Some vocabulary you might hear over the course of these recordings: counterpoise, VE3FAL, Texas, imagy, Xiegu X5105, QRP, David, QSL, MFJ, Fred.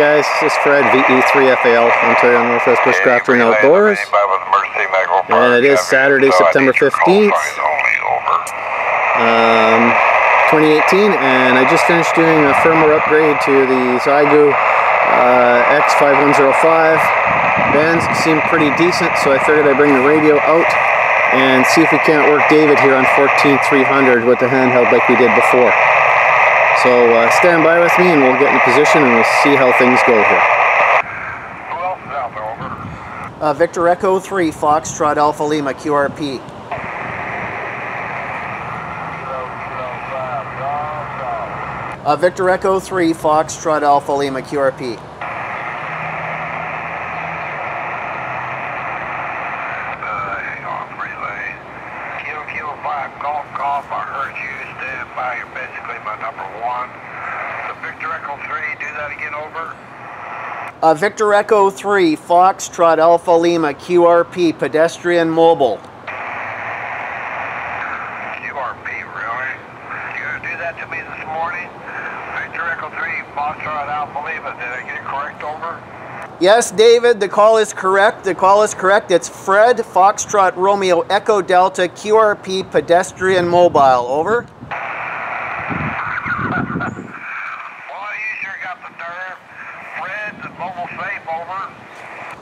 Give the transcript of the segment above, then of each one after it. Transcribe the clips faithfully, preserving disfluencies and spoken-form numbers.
guys, this is Fred, V E three F A L, Ontario Northwest Bushcraft and Outdoors. And it is Saturday, September fifteenth, um, twenty eighteen, and I just finished doing a firmware upgrade to the Xiegu uh, X five one zero five. Bands seem pretty decent, so I figured I'd bring the radio out and see if we can't work David here on fourteen three hundred with the handheld like we did before. So uh, stand by with me and we'll get in position and we'll see how things go here. Who else is out there, over? Uh, Victor Echo three, Foxtrot Alpha Lima, Q R P. Uh, Victor Echo three, Foxtrot Alpha Lima, Q R P. Uh, Victor Echo three, Foxtrot Alpha Lima, Q R P, pedestrian mobile. Q R P, really? You gonna do that to me this morning? Victor Echo three, Foxtrot Alpha Lima, did I get it correct, over? Yes, David, the call is correct. The call is correct. It's Fred, Foxtrot Romeo, Echo Delta, Q R P, pedestrian mobile, over.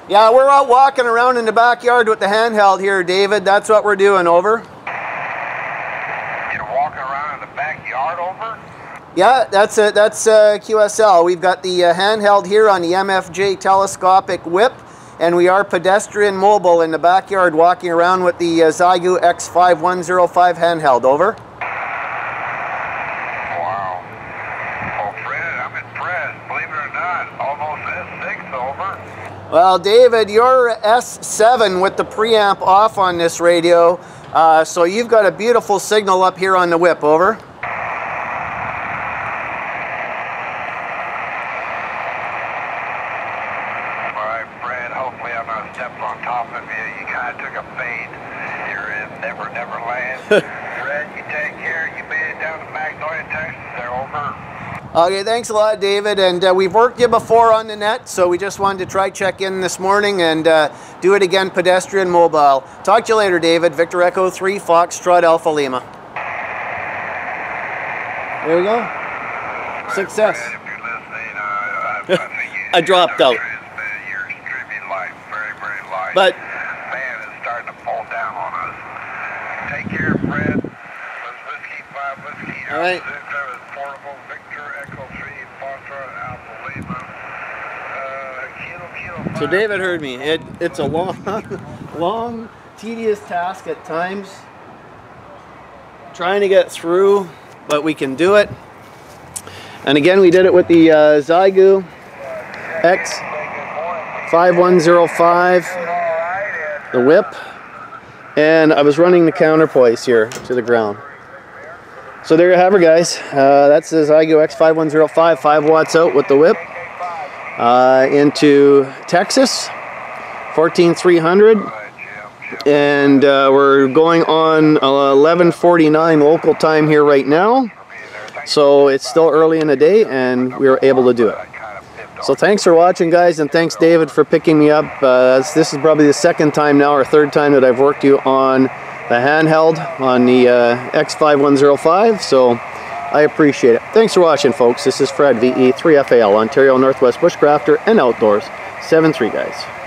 Yeah, we're out walking around in the backyard with the handheld here, David. That's what we're doing, over. You're walking around in the backyard, over? Yeah, that's it. That's uh, Q S L. We've got the uh, handheld here on the M F J telescopic whip, and we are pedestrian mobile in the backyard walking around with the uh, Xiegu X five one zero five handheld, over. Well, David, you're S seven with the preamp off on this radio, uh, so you've got a beautiful signal up here on the whip, over. Alright, Fred, hopefully I'm not stepping on top of you. You kind of took a fade. You're in Never Never Land. Fred, you take care. You made it down to Magnolia, Texas. They're over. Okay, thanks a lot, David, and uh, we've worked you before on the net, so we just wanted to try check in this morning and uh, do it again pedestrian mobile. Talk to you later, David. Victor Echo three, Foxtrot Alpha Lima. There we go. Success. If you're listening, I, I, I, think you I dropped out. You're streaming light, very, very light. But man, it's starting to fall down on us. Take care, Fred. Let's whiskey five whiskey. All right. So David heard me. It, it's a long, long, tedious task at times, trying to get through, but we can do it. And again, we did it with the uh, Xiegu X five one zero five, the whip, and I was running the counterpoise here to the ground. So there you have it, guys. Uh, that's the Xiegu X five one zero five, five watts out with the whip. Uh, into Texas, fourteen three hundred, and uh, we're going on eleven forty-nine local time here right now, so it's still early in the day and we were able to do it. So thanks for watching, guys, and thanks, David, for picking me up. Uh, this is probably the second time now or third time that I've worked you on the handheld on the uh, X five one zero five, so I appreciate it. Thanks for watching, folks. This is Fred, V E three F A L, Ontario Northwest Bushcrafter and Outdoors. seven three, guys.